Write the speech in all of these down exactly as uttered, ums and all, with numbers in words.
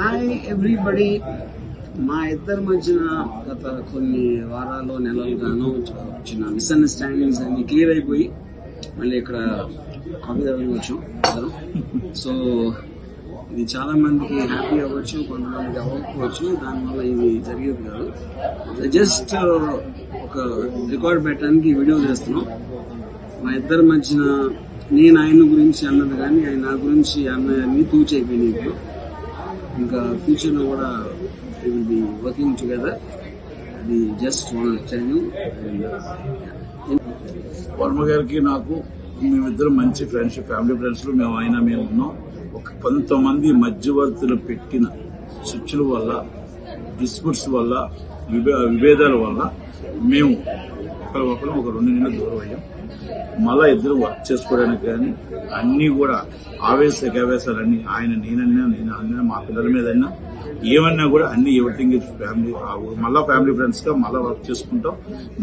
Hi everybody, మా ఇద్దరి మధ్యన గత కొన్ని వారాల్లో నెలలుగానో చిన్న మిస్అండర్స్టాండింగ్స్ అన్ని క్లియర్ అయిపోయి మళ్ళీ ఇక్కడ కాఫీ దగ్గరికి వచ్చాం. సో ఇది చాలా మందికి హ్యాపీ అవ్వచ్చు, కొంతమందికి అవ్వకపోవచ్చు, దానివల్ల ఇది జరిగేది కాదు. జస్ట్ ఒక రికార్డ్ పెట్టడానికి వీడియో చేస్తున్నాం. మా ఇద్దరి మధ్యన నేను ఆయన గురించి అన్నది కానీ ఆయన నా గురించి అన్నదాన్ని తూచి అయిపోయినాయి. ఇప్పుడు ఇంకా ఫ్యూచర్లో కూడా we will be working together. We just want to tell you. Varma gariki naaku meemiddaru manchi friendship, family friends lo mem ayina mem unnam. Oka nineteen mandi madhyavarthulu pettina chichulu valla, disputes valla, vibhedalu valla mem okka okka oka rendu nenu dooram ayyam. మళ్ళా ఇద్దరు work చేసుకోవడానికి కానీ అన్నీ కూడా ఆవేశ ఆవేశాలన్నీ ఆయన నేనన్నా నేను అన్నా మా పిల్లల మీదన్నా ఏమన్నా కూడా అన్ని ఎవ్రీథింగ్ ఇస్ ఫ్యామిలీ. మళ్ళా ఫ్యామిలీ ఫ్రెండ్స్గా మళ్ళీ వర్క్ చేసుకుంటాం.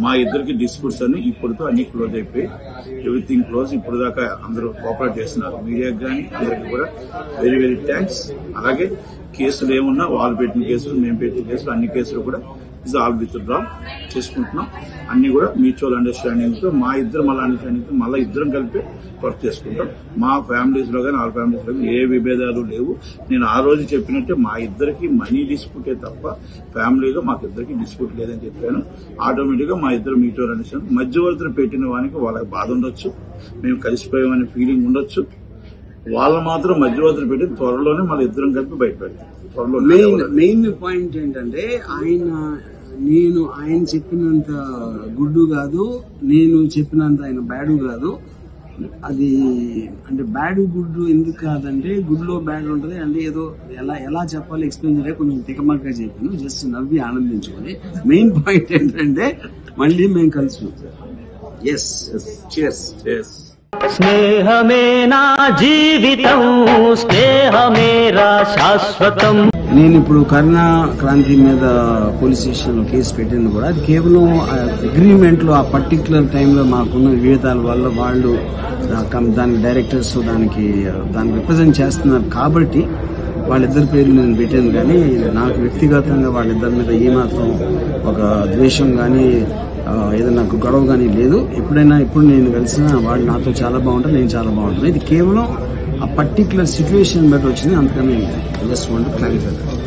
మా ఇద్దరికి డిస్ప్యూట్స్ అని ఇప్పుడుతో అన్ని క్లోజ్ అయిపోయి ఎవ్రీథింగ్ క్లోజ్. ఇప్పుడు దాకా అందరూ కోఆపరేట్ చేస్తున్నారు, మీడియాకి కానీ అందరికీ కూడా వెరీ వెరీ థ్యాంక్స్. అలాగే కేసులు ఏమున్నా వాళ్ళు పెట్టిన కేసులు మేము పెట్టిన కేసులు అన్ని కేసులు కూడా ఇస్ ఆల్ విత్ డ్రా చేసుకుంటున్నాం. అన్ని కూడా మ్యూచువల్ అండర్స్టాండింగ్తో మా ఇద్దరు మళ్ళీ అండర్స్టాండింగ్తో మళ్ళీ ఇద్దరం కలిపి వర్క్ చేసుకుంటాం. మా ఫ్యామిలీస్లో కానీ ఆల్ ఫ్యామిలీస్లో కానీ ఏ విభేదాలు లేవు. నేను ఆ రోజు చెప్పినట్టే మా ఇద్దరికి మనీ డిస్ప్యూటే తప్ప ఫ్యామిలీలో మాకిద్దరికి డిస్ప్యూట్ లేదని చెప్పాను. ఆటోమేటిక్గా మా ఇద్దరు మ్యూచువల్ అండర్స్టాండింగ్. మధ్యవర్తులు పెట్టిన వానికి వాళ్ళకి బాధ ఉండొచ్చు, మేము కలిసిపోయామనే ఫీలింగ్ ఉండొచ్చు. వాళ్ళు మాత్రం మధ్యవర్తులు పెట్టి త్వరలోనే మళ్ళీ ఇద్దరం కలిపి బయటపెడతాం. త్వరలో మెయిన్ మెయిన్ పాయింట్ ఏంటంటే ఆయన నేను ఆయన చెప్పినంత గుడ్డు కాదు, నేను చెప్పినంత ఆయన బ్యాడు కాదు. అది అంటే బ్యాడు గుడ్డు ఎందుకు కాదంటే గుడ్లో బ్యాడ్ ఉంటుంది అంటే ఏదో ఎలా ఎలా చెప్పాలి ఎక్స్ప్లెయిన్ చేయలే, కొంచెం తికమకగా చెప్పాను. జస్ట్ నవ్వి ఆనందించుకోండి. మెయిన్ పాయింట్ ఏంటంటే మళ్ళీ మేము కలిసి చూద్దాం. ఎస్ ఎస్ చెస్ ఎస్ స్నేహమే నా జీవితం, స్నేహమేరా శాశ్వతం. నేను ఇప్పుడు కరుణ క్రాంతి మీద పోలీస్ స్టేషన్లో కేసు పెట్టింది కూడా అది కేవలం అగ్రిమెంట్లో ఆ పర్టికులర్ టైంలో మాకున్న వివేదాల వల్ల వాళ్ళు దాని డైరెక్టర్స్ దానికి దాన్ని రిప్రజెంట్ చేస్తున్నారు కాబట్టి వాళ్ళిద్దరి పేర్లు నేను పెట్టాను. కానీ నాకు వ్యక్తిగతంగా వాళ్ళిద్దరి మీద ఏమాత్రం ఒక ద్వేషం కానీ ఏదైనా నాకు గొడవ కానీ లేదు. ఎప్పుడైనా ఇప్పుడు నేను కలిసినా వాళ్ళు నాతో చాలా బాగుంటారు, నేను చాలా బాగుంటాను. ఇది కేవలం ఆ పర్టికులర్ సిచ్యువేషన్ బట్టి వచ్చింది, అందుకని జస్ట్ వాంట్ టు క్లారిఫై.